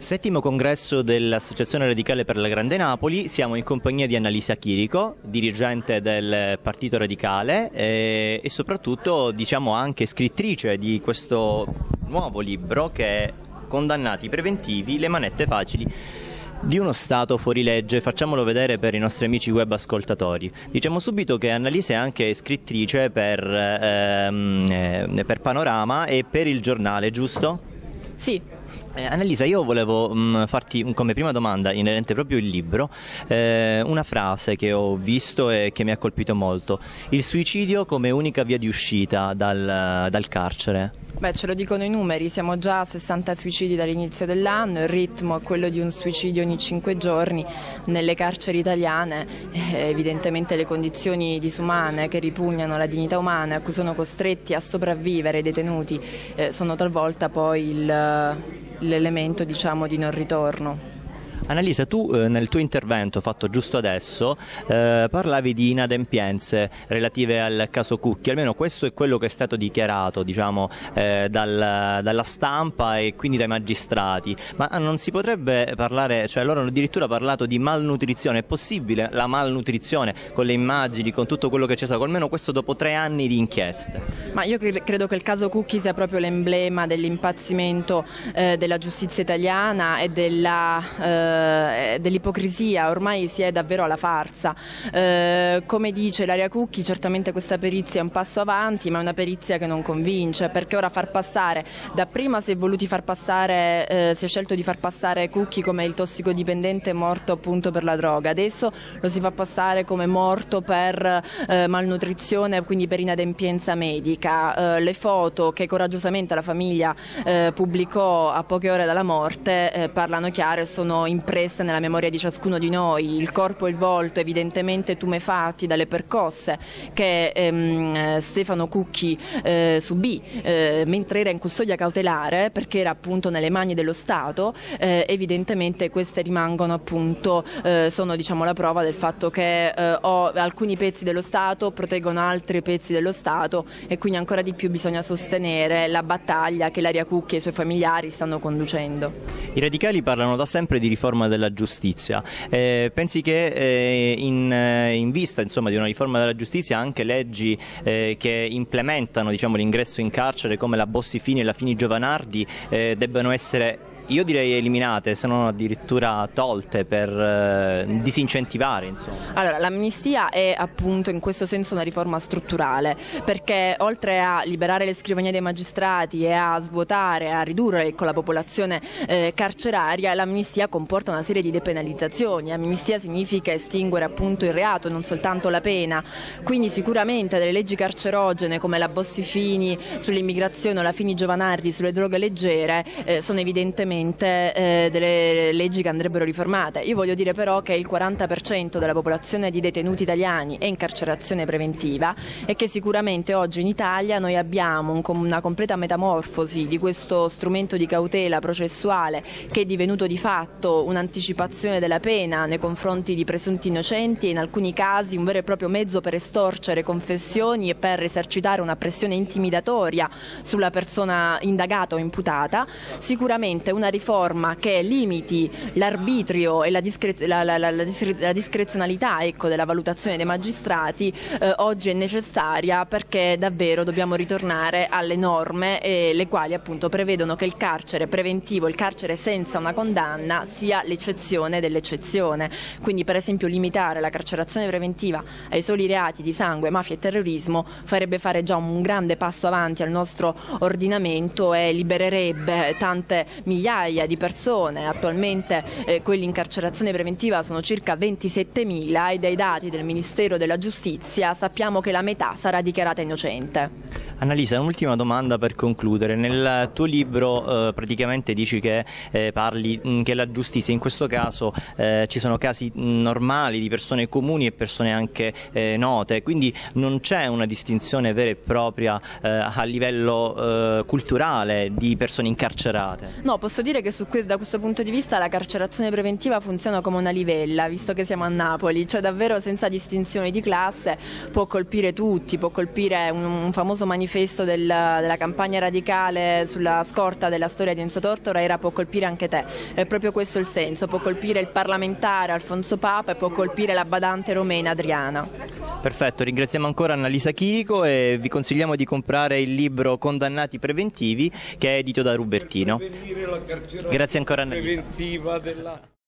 Settimo congresso dell'Associazione Radicale per la Grande Napoli, siamo in compagnia di Annalisa Chirico, dirigente del Partito Radicale e soprattutto diciamo anche scrittrice di questo nuovo libro che è Condannati preventivi, le manette facili di uno Stato fuorilegge. Facciamolo vedere per i nostri amici web ascoltatori. Diciamo subito che Annalisa è anche scrittrice per Panorama e per il giornale, giusto? Sì. Annalisa, io volevo farti come prima domanda, inerente proprio il libro, una frase che ho visto e che mi ha colpito molto: il suicidio come unica via di uscita dal carcere. Beh, ce lo dicono i numeri, siamo già a 60 suicidi dall'inizio dell'anno, il ritmo è quello di un suicidio ogni 5 giorni nelle carceri italiane. Evidentemente le condizioni disumane che ripugnano la dignità umana a cui sono costretti a sopravvivere i detenuti sono talvolta poi l'elemento, diciamo, di non ritorno. Annalisa, tu nel tuo intervento fatto giusto adesso parlavi di inadempienze relative al caso Cucchi, almeno questo è quello che è stato dichiarato, diciamo, dalla stampa e quindi dai magistrati, ma non si potrebbe parlare, cioè loro hanno addirittura parlato di malnutrizione. È possibile la malnutrizione con le immagini, con tutto quello che c'è stato, almeno questo dopo 3 anni di inchieste? Ma io credo che il caso Cucchi sia proprio l'emblema dell'impazzimento della giustizia italiana e dell'ipocrisia, ormai si è davvero alla farsa. Come dice Ilaria Cucchi, certamente questa perizia è un passo avanti, ma è una perizia che non convince, perché ora far passare, dapprima si è scelto di far passare Cucchi come il tossicodipendente morto appunto per la droga, adesso lo si fa passare come morto per malnutrizione, quindi per inadempienza medica. Le foto che coraggiosamente la famiglia pubblicò a poche ore dalla morte parlano chiaro e sono impressa nella memoria di ciascuno di noi, il corpo e il volto evidentemente tumefatti dalle percosse che Stefano Cucchi subì mentre era in custodia cautelare, perché era appunto nelle mani dello Stato. Evidentemente queste rimangono appunto, sono diciamo la prova del fatto che alcuni pezzi dello Stato proteggono altri pezzi dello Stato, e quindi ancora di più bisogna sostenere la battaglia che Ilaria Cucchi e i suoi familiari stanno conducendo. I radicali parlano da sempre di riforma della giustizia, pensi che in vista insomma di una riforma della giustizia anche leggi che implementano diciamo l'ingresso in carcere come la Bossi Fini e la Fini Giovanardi debbano essere, io direi, eliminate, se non addirittura tolte, per disincentivare, insomma? Allora, l'amnistia è appunto in questo senso una riforma strutturale, perché oltre a liberare le scrivanie dei magistrati e a svuotare, a ridurre ecco, la popolazione carceraria, l'amnistia comporta una serie di depenalizzazioni. Amnistia significa estinguere appunto il reato, non soltanto la pena, quindi sicuramente delle leggi carcerogene come la Bossi Fini sull'immigrazione o la Fini Giovanardi sulle droghe leggere sono evidentemente delle leggi che andrebbero riformate. Io voglio dire però che il 40% della popolazione di detenuti italiani è in carcerazione preventiva e che sicuramente oggi in Italia noi abbiamo una completa metamorfosi di questo strumento di cautela processuale, che è divenuto di fatto un'anticipazione della pena nei confronti di presunti innocenti e in alcuni casi un vero e proprio mezzo per estorcere confessioni e per esercitare una pressione intimidatoria sulla persona indagata o imputata. Sicuramente una riforma che limiti l'arbitrio e la discrezionalità ecco, della valutazione dei magistrati oggi è necessaria, perché davvero dobbiamo ritornare alle norme le quali appunto prevedono che il carcere preventivo, il carcere senza una condanna, sia l'eccezione dell'eccezione. Quindi per esempio limitare la carcerazione preventiva ai soli reati di sangue, mafia e terrorismo farebbe fare già un grande passo avanti al nostro ordinamento e libererebbe tante migliaia di persone. Attualmente quelli in carcerazione preventiva sono circa 27.000 e dai dati del Ministero della Giustizia sappiamo che la metà sarà dichiarata innocente. Annalisa, un'ultima domanda per concludere. Nel tuo libro praticamente dici che parli che la giustizia, in questo caso ci sono casi normali di persone comuni e persone anche note, quindi non c'è una distinzione vera e propria a livello culturale di persone incarcerate. No, posso dire che da questo punto di vista la carcerazione preventiva funziona come una livella, visto che siamo a Napoli, cioè davvero senza distinzioni di classe può colpire tutti, può colpire un famoso manifestante manifesto della campagna radicale sulla scorta della storia di Enzo Tortora era "può colpire anche te", è proprio questo il senso, può colpire il parlamentare Alfonso Papa e può colpire la badante romena Adriana. Perfetto, ringraziamo ancora Annalisa Chirico e vi consigliamo di comprare il libro Condannati preventivi, che è edito da Rubertino. Grazie ancora Annalisa.